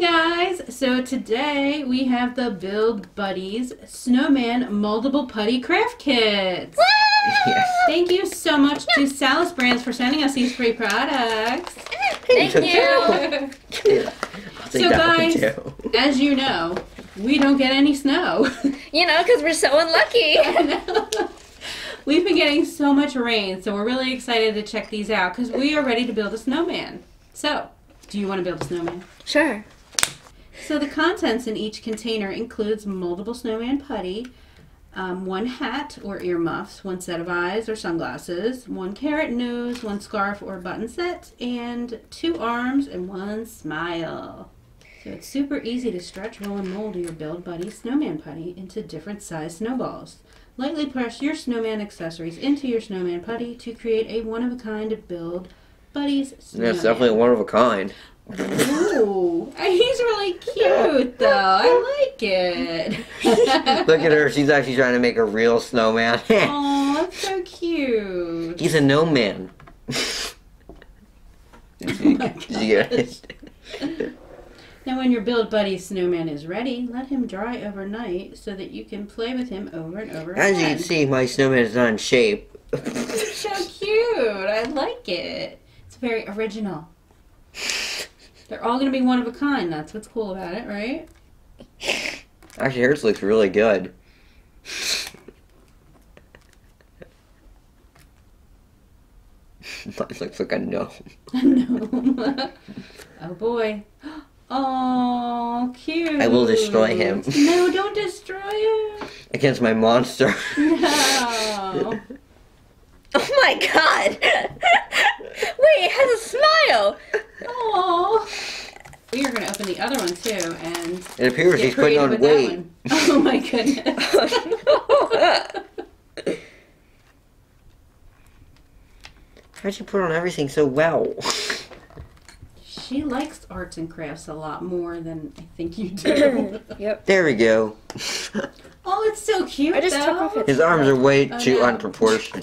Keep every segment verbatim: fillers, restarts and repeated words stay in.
Hey guys, so today we have the Build Buddiez Snowman Moldable Putty Craft Kits. Yes. Thank you so much to Salus Brands for sending us these free products. Thank you. So guys, as you know, we don't get any snow. You know, because we're so unlucky. I know. We've been getting so much rain, so we're really excited to check these out because we are ready to build a snowman. So, do you want to build a snowman? Sure. So the contents in each container includes moldable snowman putty, um, one hat or earmuffs, one set of eyes or sunglasses, one carrot nose, one scarf or button set, and two arms and one smile. So it's super easy to stretch, roll, and mold your Build Buddiez snowman putty into different size snowballs. Lightly press your snowman accessories into your snowman putty to create a one-of-a-kind Build Buddiez snowman. Yeah, it's definitely one of a kind. Ooh, he's really cute though. I like it. Look at her. She's actually trying to make a real snowman. Aw, that's so cute. He's a no man. Now, when your Build Buddiez snowman is ready, let him dry overnight so that you can play with him over and over again. As you can see, my snowman is not in shape. He's so cute. I like it. It's very original. They're all going to be one of a kind. That's what's cool about it, right? Actually, hers looks really good. Mine looks like a gnome. A gnome. Oh, boy. Oh, cute. I will destroy him. No, don't destroy him. Against my monster. No. Oh, my God. Wait, it has a smile. Oh, we are going to open the other one too, and it appears he's putting on weight. Oh my goodness! Oh, no. How'd you put on everything so well? She likes arts and crafts a lot more than I think you do. Yep. There we go. Oh, it's so cute. I just though. took off his, his arms are way oh, too no. unproportioned.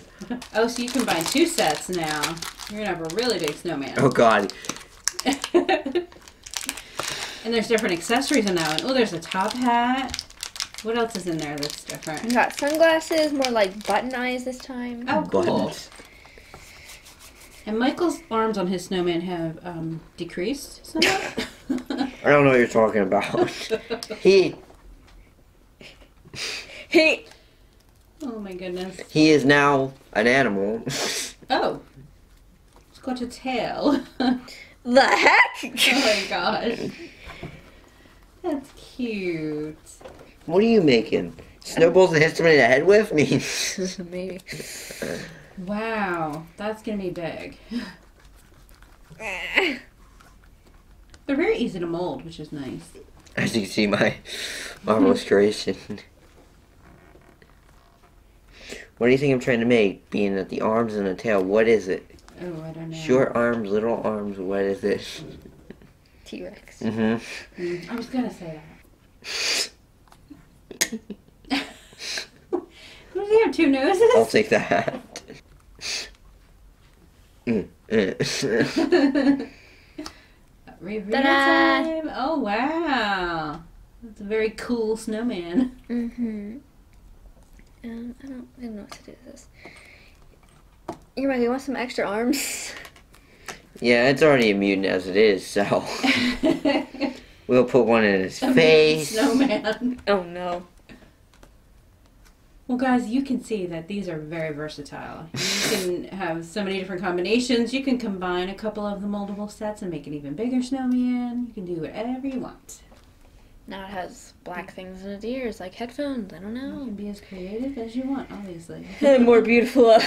Oh, so you can buy two sets now. You're gonna have a really big snowman. Oh God. And there's different accessories in that one. Oh, there's a top hat. What else is in there that's different? We got sunglasses, more like button eyes this time. Oh, cool. Buttons. And Michael's arms on his snowman have um, decreased somewhat. I don't know what you're talking about. He... He... Oh my goodness. He is now an animal. Oh. He's got a tail. The heck? Oh my gosh. That's cute. What are you making? Snowballs and hit somebody in the head with me? Maybe. Wow, that's gonna be big. They're very easy to mold, which is nice. As you can see, my marvelous creation. What do you think I'm trying to make? Being that the arms and the tail, what is it? Oh, I don't know. Short arms, little arms, what is it? T-Rex. Mm-hmm. Mm, I was gonna say that. Does he have two noses? I'll take that. Mm, mm. Reveal time! Oh wow, that's a very cool snowman. Mhm. Um, I don't, I don't know what to do with this. You might want some extra arms. Yeah, it's already a mutant as it is, so we'll put one in his a face. Snowman. Oh no. Well, guys, you can see that these are very versatile. You can have so many different combinations. You can combine a couple of the moldable sets and make an even bigger snowman. You can do whatever you want. Now it has black things in its ears, like headphones. I don't know. You can be as creative as you want, obviously. And more beautiful.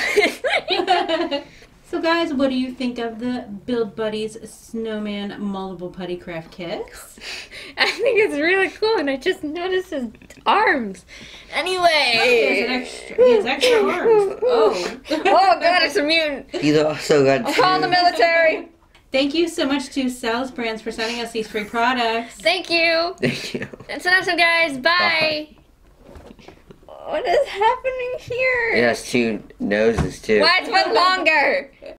So, guys, what do you think of the Build Buddiez Snowman Moldable Putty Craft Kits? I think it's really cool, and I just noticed his arms. Anyway, oh, extra, he has extra arms. Oh, oh God, it's a mutant. He's also got. I'll call the military. Thank you so much to Salus Brands for sending us these free products. Thank you. Thank you. That's awesome, guys. Bye. Bye. What is happening here? It has two noses too. Why it's one longer?